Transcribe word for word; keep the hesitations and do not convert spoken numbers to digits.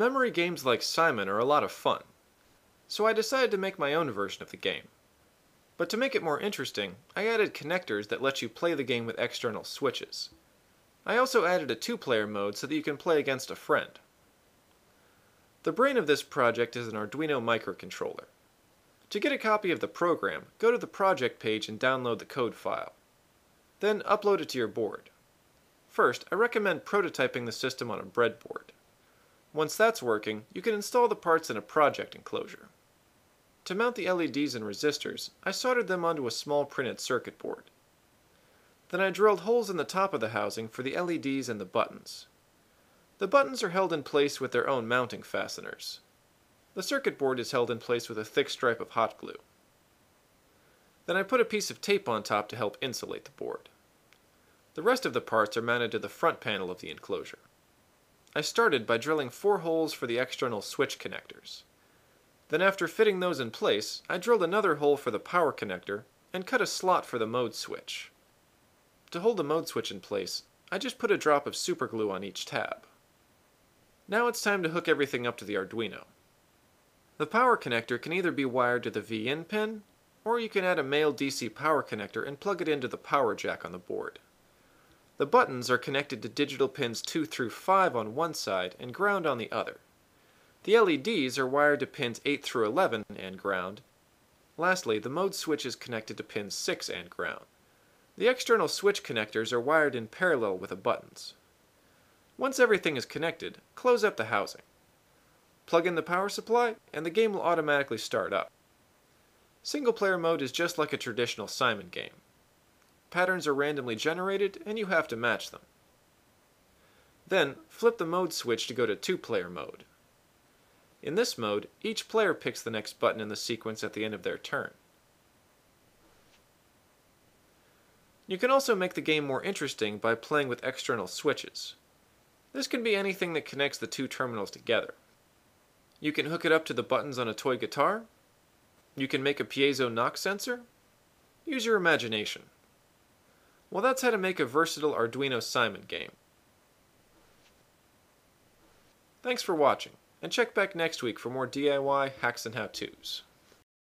Memory games like Simon are a lot of fun, so I decided to make my own version of the game. But to make it more interesting, I added connectors that let you play the game with external switches. I also added a two-player mode so that you can play against a friend. The brain of this project is an Arduino microcontroller. To get a copy of the program, go to the project page and download the code file. Then upload it to your board. First, I recommend prototyping the system on a breadboard. Once that's working, you can install the parts in a project enclosure. To mount the L E Ds and resistors, I soldered them onto a small printed circuit board. Then I drilled holes in the top of the housing for the L E Ds and the buttons. The buttons are held in place with their own mounting fasteners. The circuit board is held in place with a thick stripe of hot glue. Then I put a piece of tape on top to help insulate the board. The rest of the parts are mounted to the front panel of the enclosure. I started by drilling four holes for the external switch connectors. Then after fitting those in place, I drilled another hole for the power connector and cut a slot for the mode switch. To hold the mode switch in place, I just put a drop of superglue on each tab. Now it's time to hook everything up to the Arduino. The power connector can either be wired to the V I N pin, or you can add a male D C power connector and plug it into the power jack on the board. The buttons are connected to digital pins two through five on one side and ground on the other. The L E Ds are wired to pins eight through eleven and ground. Lastly, the mode switch is connected to pin six and ground. The external switch connectors are wired in parallel with the buttons. Once everything is connected, close up the housing. Plug in the power supply, and the game will automatically start up. Single-player mode is just like a traditional Simon game. Patterns are randomly generated, and you have to match them. Then, flip the mode switch to go to two-player mode. In this mode, each player picks the next button in the sequence at the end of their turn. You can also make the game more interesting by playing with external switches. This can be anything that connects the two terminals together. You can hook it up to the buttons on a toy guitar. You can make a piezo knock sensor. Use your imagination. Well, that's how to make a versatile Arduino Simon game. Thanks for watching, and check back next week for more D I Y hacks and how-tos.